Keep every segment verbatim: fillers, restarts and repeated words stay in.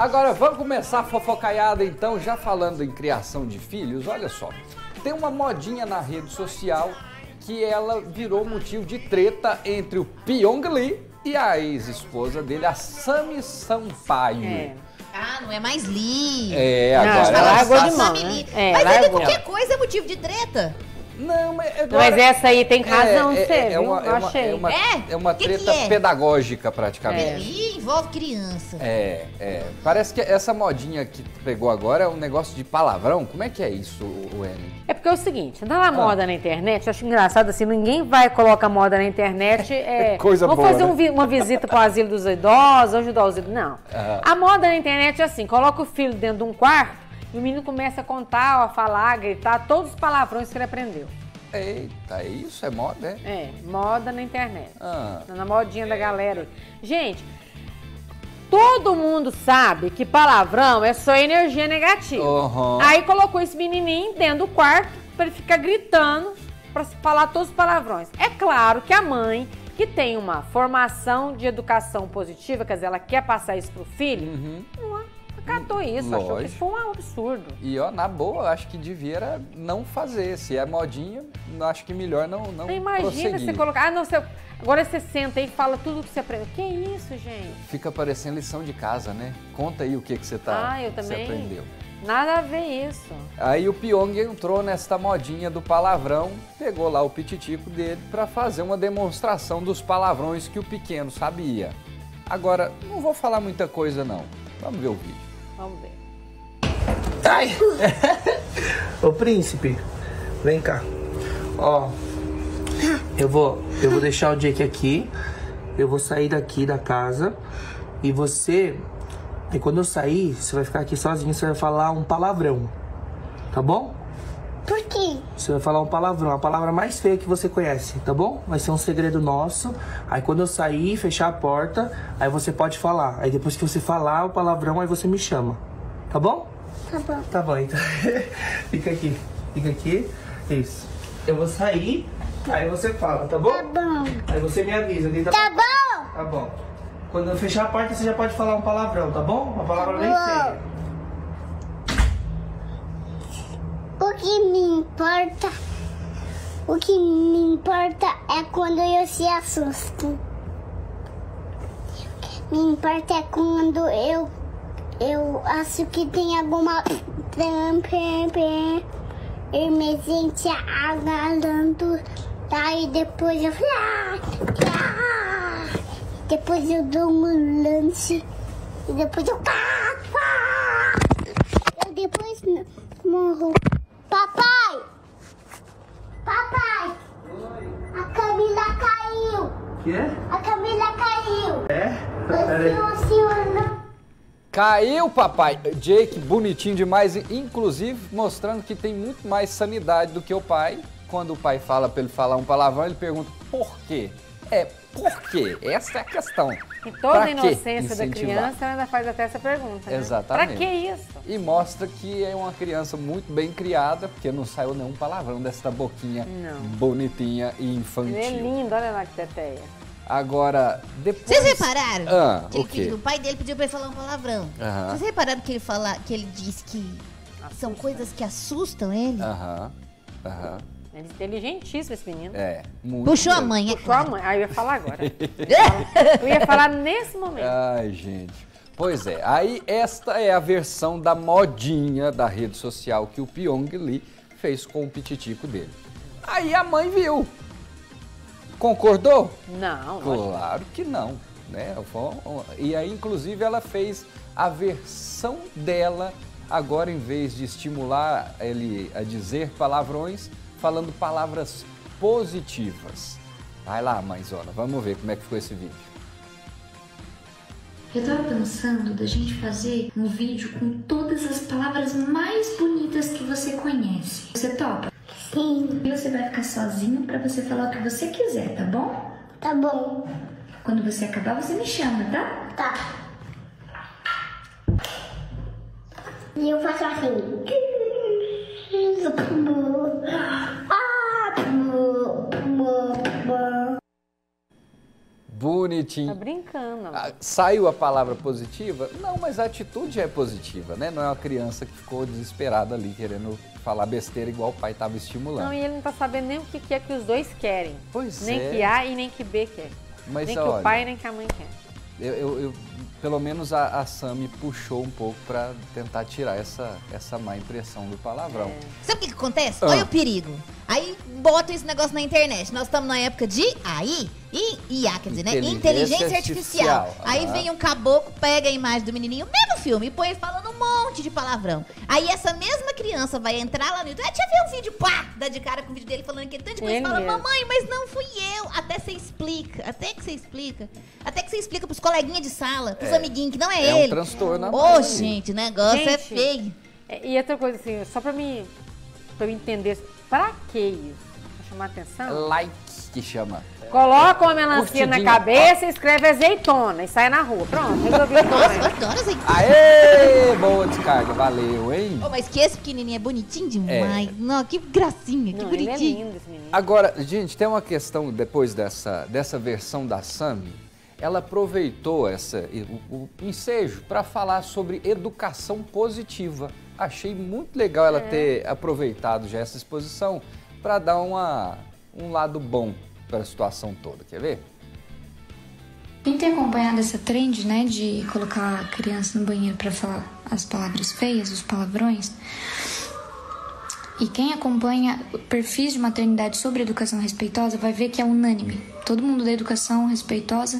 Agora vamos começar a fofocaiada então, já falando em criação de filhos, olha só. Tem uma modinha na rede social que ela virou motivo de treta entre o Pyong Lee e a ex-esposa dele, a Sammy Sampaio. É. Ah, não é mais Lee. É, agora não, ela está Sammy Lee. É, mas aí qualquer coisa é motivo de treta. Não, mas, agora, mas essa aí tem razão, é, é, você, é, é uma, eu é uma, achei. É uma, é? É uma treta que que é? pedagagógica, praticamente. E é. envolve criança. É, é. Parece que essa modinha que pegou agora é um negócio de palavrão. Como é que é isso, Wendy? É porque é o seguinte, dá uma ah. moda na internet, eu acho engraçado assim, ninguém vai colocar moda na internet. É, coisa vou boa, fazer né? um vi, uma visita para o asilo dos idosos, ajudar os idosos. Não. Ah. A moda na internet é assim, coloca o filho dentro de um quarto, e o menino começa a contar, a falar, a gritar, todos os palavrões que ele aprendeu. Eita, isso é moda, é? É, moda na internet, ah, na modinha é. da galera. Gente, todo mundo sabe que palavrão é só energia negativa. Uhum. Aí colocou esse menininho dentro do quarto pra ele ficar gritando, pra falar todos os palavrões. É claro que a mãe, que tem uma formação de educação positiva, quer dizer, ela quer passar isso pro filho, uhum. não catou isso, lógico. Achou que foi um absurdo. E ó, na boa, acho que devia não fazer. Se é modinha, acho que melhor não não você imagina prosseguir. Você colocar, ah, não, você, agora você senta aí e fala tudo que você aprendeu. Que isso, gente? Fica parecendo lição de casa, né? Conta aí o que, que você tá, ah, eu também, você aprendeu. Nada a ver isso. Aí o Pyong entrou nesta modinha do palavrão, pegou lá o pititico dele pra fazer uma demonstração dos palavrões que o pequeno sabia. Agora, não vou falar muita coisa não. Vamos ver o vídeo. Vamos ver. Ai! Ô príncipe, vem cá. Ó, eu vou, eu vou deixar o Jake aqui. Eu vou sair daqui da casa. E você, e quando eu sair, você vai ficar aqui sozinho. Você vai falar um palavrão. Tá bom? Por quê? Você vai falar um palavrão, a palavra mais feia que você conhece, tá bom? Vai ser um segredo nosso. Aí quando eu sair, fechar a porta, aí você pode falar. Aí depois que você falar o palavrão, aí você me chama. Tá bom? Tá bom. Tá bom, então. Fica aqui. Fica aqui. Isso. Eu vou sair, aí você fala, tá bom? Tá bom. Aí você me avisa. Tenta... Tá bom? Tá bom. Quando eu fechar a porta, você já pode falar um palavrão, tá bom? Uma palavra bem feia. O que me importa, o que me importa é quando eu se assusto. O que me importa é quando eu, eu acho que tem alguma emergência agarrando, aí depois eu depois eu dou um lanche e depois eu eu depois morro. Papai! Papai! Oi. A Camila caiu! O quê? A Camila caiu! É? Peraí. Caiu, papai! Jake, bonitinho demais, inclusive mostrando que tem muito mais sanidade do que o pai. Quando o pai fala pra ele falar um palavrão, ele pergunta por quê? É, por quê? Essa é a questão. E toda a inocência da criança ainda faz até essa pergunta, né? Exatamente. Pra que isso? E mostra que é uma criança muito bem criada, porque não saiu nenhum palavrão dessa boquinha não. bonitinha e infantil. Ele é lindo, olha lá que teteia. Agora, depois... Vocês repararam? Ah, o quê? O pai dele pediu pra ele falar um palavrão. Aham. Vocês repararam que ele, fala, que ele diz que assustam. São coisas que assustam ele? Aham, aham. Ele é inteligentíssimo, esse menino. É, muito. Puxou a mãe, é Puxou claro. a mãe. Ah, eu ia falar agora. Eu ia falar, eu ia falar nesse momento. Ai, gente. Pois é, aí esta é a versão da modinha da rede social que o Pyong Lee fez com o pititico dele. Aí a mãe viu. Concordou? Não. Claro que não. Né? E aí, inclusive, ela fez a versão dela, agora em vez de estimular ele a dizer palavrões, falando palavras positivas. Vai lá, mãezona, vamos ver como é que ficou esse vídeo. Eu tava pensando da gente fazer um vídeo com todas as palavras mais bonitas que você conhece. Você topa? Sim. E você vai ficar sozinho pra você falar o que você quiser, tá bom? Tá bom. Quando você acabar, você me chama, tá? Tá. E eu faço assim. bonitinho. Tá brincando. Ah, saiu a palavra positiva? Não, mas a atitude é positiva, né? Não é uma criança que ficou desesperada ali querendo falar besteira igual o pai estava estimulando. Não, e ele não tá sabendo nem o que, que é que os dois querem. Pois nem é. Nem que A e nem que B quer. Mas, nem olha, que o pai nem que a mãe quer. Eu, eu, eu, pelo menos a, a Sammy puxou um pouco para tentar tirar essa, essa má impressão do palavrão. É. Sabe o que acontece? Ah. Olha o perigo. Aí botam esse negócio na internet. Nós estamos na época de A I e I A, quer dizer, né? Inteligência, Inteligência Artificial. Artificial. Aí ah. vem um caboclo, pega a imagem do menininho, mesmo filme, e põe falando um monte de palavrão. Aí essa mesma criança vai entrar lá no YouTube, ah, deixa eu ver um vídeo, pá, dá de cara com o vídeo dele falando aquele tanto de coisa, é fala, mesmo. Mamãe, mas não fui eu. Até você explica, até que você explica, até que você explica pros coleguinhas de sala, pros é. amiguinhos, que não é, é ele. É um transtorno. Ô, oh, gente, o negócio gente, é feio. E outra coisa assim, só pra mim, pra eu entender... Pra que isso? Pra chamar atenção? Like que chama. Coloca uma melancia na cabeça, escreve azeitona e sai na rua. Pronto, resolvi o problema. Adoro azeitona. Aê, boa descarga, valeu, hein? Oh, mas que esse pequenininho é bonitinho demais. É. Não, que gracinha, que não, bonitinho. Ele é lindo, esse menino. Agora, gente, tem uma questão depois dessa, dessa versão da Sammy. Ela aproveitou essa, o, o ensejo para falar sobre educação positiva. Achei muito legal ela é. ter aproveitado já essa exposição para dar uma, um lado bom para a situação toda. Quer ver? Quem tem acompanhado essa trend, né, de colocar a criança no banheiro para falar as palavras feias, os palavrões, e quem acompanha perfis de maternidade sobre educação respeitosa vai ver que é unânime. Todo mundo da educação respeitosa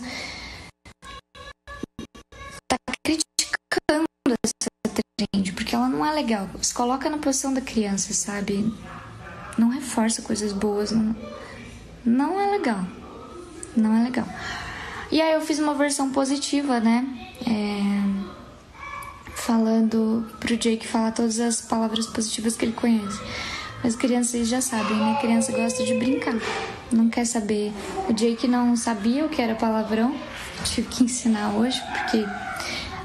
está criticando essa trend, porque ela não é legal. Se coloca na posição da criança, sabe? Não reforça coisas boas. Não, não é legal. Não é legal. E aí eu fiz uma versão positiva, né? É... Falando pro Jake falar todas as palavras positivas que ele conhece. Mas crianças já sabem, né? A criança gosta de brincar. Não quer saber. O Jake não sabia o que era palavrão. Tive que ensinar hoje, porque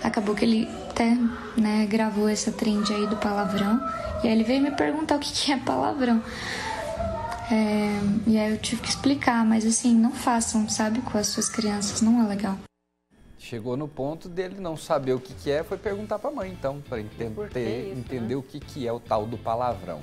acabou que ele... até, né, gravou essa trend aí do palavrão. E aí ele veio me perguntar o que, que é palavrão. É, e aí eu tive que explicar, mas assim, não façam, sabe, com as suas crianças, não é legal. Chegou no ponto dele não saber o que, que é, foi perguntar pra mãe, então, pra entender, isso, entender né? o que, que é o tal do palavrão.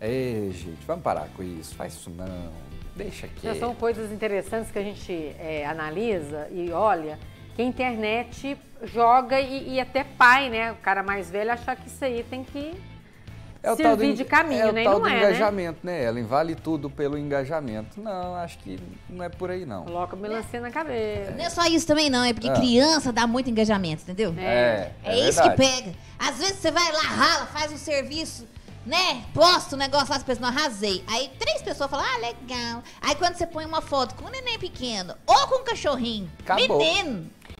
Ei, gente, vamos parar com isso, faz isso não, deixa aqui. Então, são coisas interessantes que a gente é, analisa e olha... A internet joga e, e até pai, né? O cara mais velho achar que isso aí tem que é servir de caminho, é né? É o tal do é, engajamento, né? né? Ellen vale tudo pelo engajamento. Não, acho que não é por aí, não. Coloca melancia é. na cabeça. Não é só isso também, não. É porque ah. criança dá muito engajamento, entendeu? É, é, é, é isso que pega. Às vezes você vai lá, rala, faz um serviço... né? Posto o negócio lá, as pessoas, não arrasei. Aí três pessoas falam, ah, legal. Aí quando você põe uma foto com um neném pequeno ou com um cachorrinho, acabou. Menino,